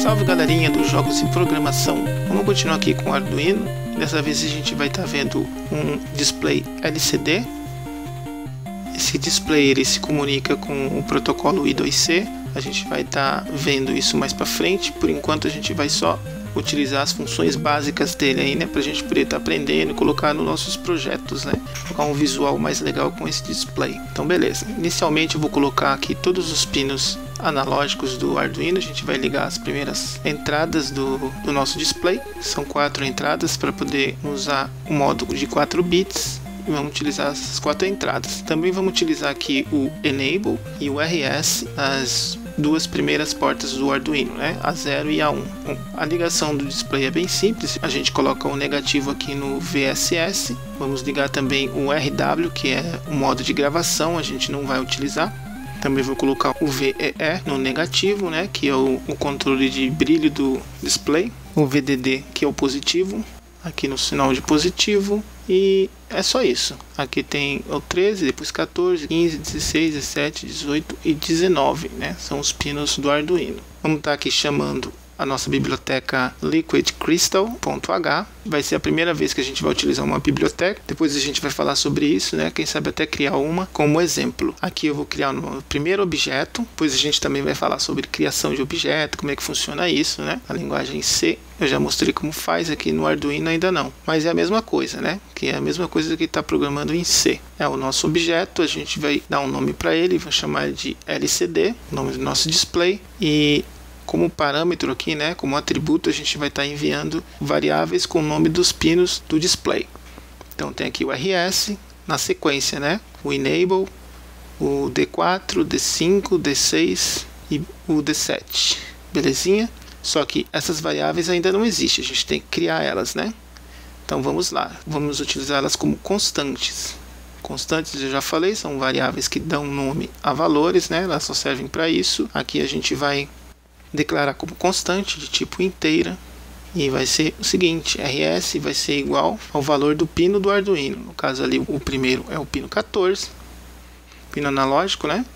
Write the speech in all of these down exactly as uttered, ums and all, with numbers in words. Salve galerinha dos jogos e programação, vamos continuar aqui com o Arduino. Dessa vez a gente vai estar tá vendo um display L C D. Esse display ele se comunica com o protocolo I dois C, a gente vai estar tá vendo isso mais para frente. Por enquanto a gente vai só utilizar as funções básicas dele aí, né, para a gente poder estar tá aprendendo e colocar nos nossos projetos, né, colocar um visual mais legal com esse display. Então beleza, inicialmente eu vou colocar aqui todos os pinos analógicos do Arduino. A gente vai ligar as primeiras entradas do, do nosso display. São quatro entradas para poder usar o modo de quatro bits, e vamos utilizar essas quatro entradas. Também vamos utilizar aqui o Enable e o R S nas duas primeiras portas do Arduino, né? A zero e A um. Bom, a ligação do display é bem simples, a gente coloca o negativo aqui no V S S, vamos ligar também o R W, que é o modo de gravação, a gente não vai utilizar. Também vou colocar o V E E no negativo, né, que é o, o controle de brilho do display. O V D D, que é o positivo, aqui no sinal de positivo. E é só isso. Aqui tem o treze, depois quatorze, quinze, dezesseis, dezessete, dezoito e dezenove, né? São os pinos do Arduino. Vamos estar aqui chamando a nossa biblioteca liquid crystal ponto h. Vai ser a primeira vez que a gente vai utilizar uma biblioteca, depois a gente vai falar sobre isso, né? Quem sabe até criar uma como exemplo. Aqui eu vou criar um primeiro objeto, depois a gente também vai falar sobre criação de objeto, como é que funciona isso, né? A linguagem C eu já mostrei como faz, aqui no Arduino ainda não, mas é a mesma coisa, né? Que é a mesma coisa que está programando em C. É o nosso objeto, a gente vai dar um nome para ele, vou chamar de L C D, o nome do nosso display, e como parâmetro aqui, né, como atributo, a gente vai estar tá enviando variáveis com o nome dos pinos do display. Então tem aqui o R S, na sequência, né, o Enable, o D quatro, D cinco, D seis e o D sete. Belezinha? Só que essas variáveis ainda não existem, a gente tem que criar elas, né? Então vamos lá, vamos utilizá-las como constantes. Constantes, eu já falei, são variáveis que dão nome a valores, né? Elas só servem para isso. Aqui a gente vai declarar como constante de tipo inteira, e vai ser o seguinte: R S vai ser igual ao valor do pino do Arduino, no caso ali o primeiro é o pino quatorze, pino analógico, né?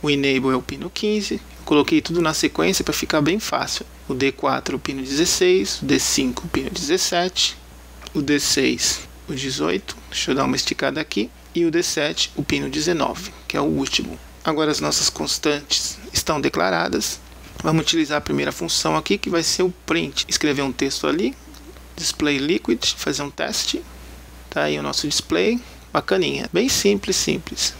O Enable é o pino quinze, eu coloquei tudo na sequência para ficar bem fácil. O D quatro o pino dezesseis, o D cinco o pino dezessete, o D seis o dezoito, deixa eu dar uma esticada aqui, e o D sete o pino dezenove, que é o último. Agora as nossas constantes estão declaradas. Vamos utilizar a primeira função aqui, que vai ser o print. Escrever um texto ali, display liquid, fazer um teste. Tá aí o nosso display, bacaninha. Bem simples, simples.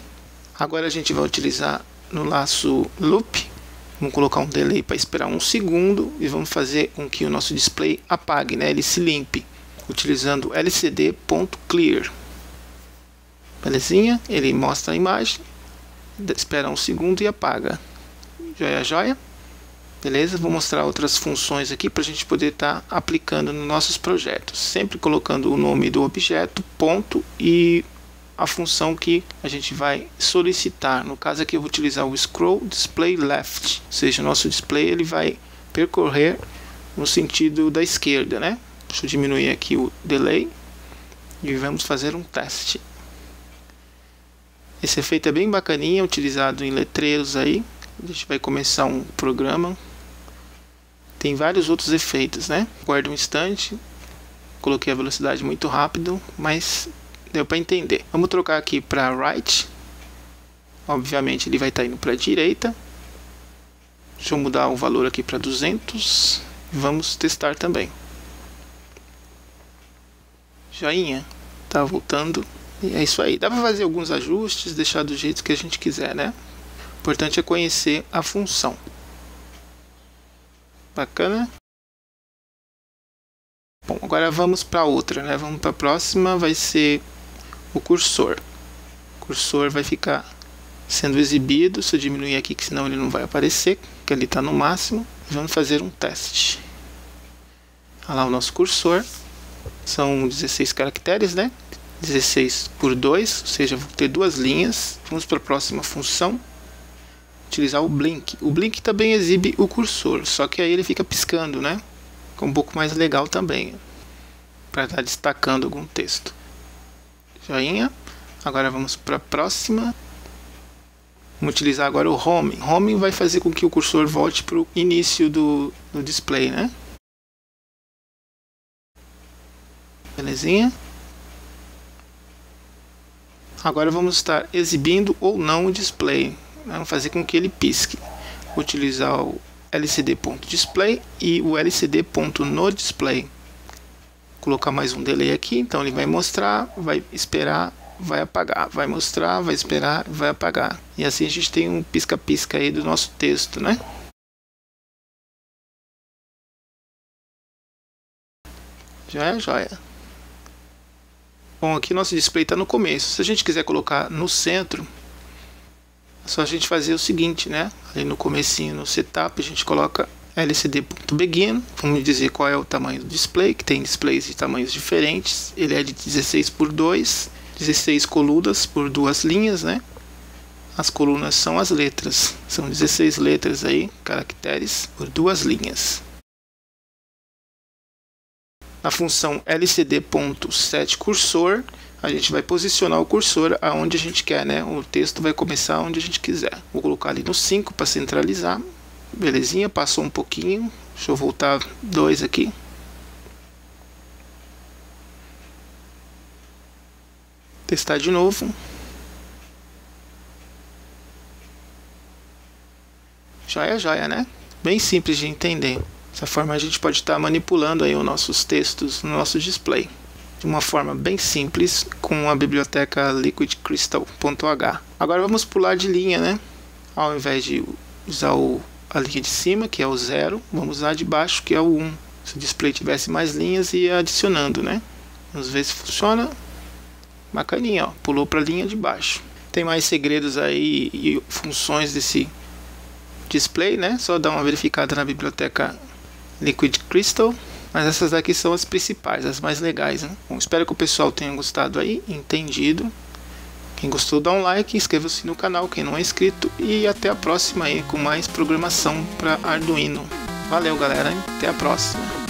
Agora a gente vai utilizar no laço loop. Vamos colocar um delay para esperar um segundo e vamos fazer com que o nosso display apague, né? Ele se limpe, utilizando L C D ponto clear. Belezinha? Ele mostra a imagem, espera um segundo e apaga. Joia, joia. Beleza? Vou mostrar outras funções aqui para a gente poder estar tá aplicando nos nossos projetos. Sempre colocando o nome do objeto, ponto, e a função que a gente vai solicitar. No caso aqui eu vou utilizar o scroll display left. Ou seja, o nosso display ele vai percorrer no sentido da esquerda, né? Deixa eu diminuir aqui o delay e vamos fazer um teste. Esse efeito é bem bacaninha, utilizado em letreiros aí. A gente vai começar um programa. Tem vários outros efeitos, né? Guarda um instante. Coloquei a velocidade muito rápido, mas deu para entender. Vamos trocar aqui para right. Obviamente ele vai estar tá indo para a direita. Deixa eu mudar o valor aqui para duzentos. Vamos testar também. Joinha. Tá voltando. E é isso aí. Dá para fazer alguns ajustes, deixar do jeito que a gente quiser, né? O importante é conhecer a função. Bacana? Bom, agora vamos para outra, né? Vamos para a próxima, vai ser o cursor. O cursor vai ficar sendo exibido, se eu diminuir aqui, que senão ele não vai aparecer, porque ele está no máximo. Vamos fazer um teste. Olha lá o nosso cursor. São dezesseis caracteres, né? dezesseis por dois, ou seja, vou ter duas linhas. Vamos para a próxima função. Utilizar o blink. O blink também exibe o cursor, só que aí ele fica piscando, né? Fica um pouco mais legal também, para estar destacando algum texto. Joinha. Agora vamos para a próxima. Vamos utilizar agora o home. Home vai fazer com que o cursor volte para o início do, do display, né? Belezinha. Agora vamos estar exibindo ou não o display. Vamos fazer com que ele pisque. Vou utilizar o L C D.display e o L C D.noDisplay. Colocar mais um delay aqui, então ele vai mostrar, vai esperar, vai apagar, vai mostrar, vai esperar, vai apagar. E assim a gente tem um pisca-pisca aí do nosso texto, né? Joia, joia. Bom, aqui nosso display está no começo. Se a gente quiser colocar no centro, é só a gente fazer o seguinte, né? Ali no comecinho, no setup, a gente coloca L C D.begin, vamos dizer qual é o tamanho do display, que tem displays de tamanhos diferentes. Ele é de dezesseis por dois, dezesseis colunas por duas linhas, né? As colunas são as letras, são dezesseis letras aí, caracteres por duas linhas. Na função L C D.setCursor, a gente vai posicionar o cursor aonde a gente quer, né? O texto vai começar onde a gente quiser. Vou colocar ali no cinco para centralizar. Belezinha, passou um pouquinho. Deixa eu voltar dois aqui. Testar de novo. Joia, joia, né? Bem simples de entender. Dessa forma a gente pode estar manipulando aí os nossos textos no nosso display. De uma forma bem simples com a biblioteca liquid crystal ponto h. Agora vamos pular de linha, né? Ao invés de usar o a linha de cima, que é o zero, vamos usar a de baixo, que é o um. Se o display tivesse mais linhas, ia adicionando, né? Vamos ver se funciona. Bacaninha, ó, pulou para a linha de baixo. Tem mais segredos aí e funções desse display, né? Só dá uma verificada na biblioteca Liquid Crystal. Mas essas daqui são as principais, as mais legais, né? Bom, espero que o pessoal tenha gostado aí, entendido. Quem gostou, dá um like, inscreva-se no canal, quem não é inscrito. E até a próxima aí, com mais programação para Arduino. Valeu, galera. Até a próxima.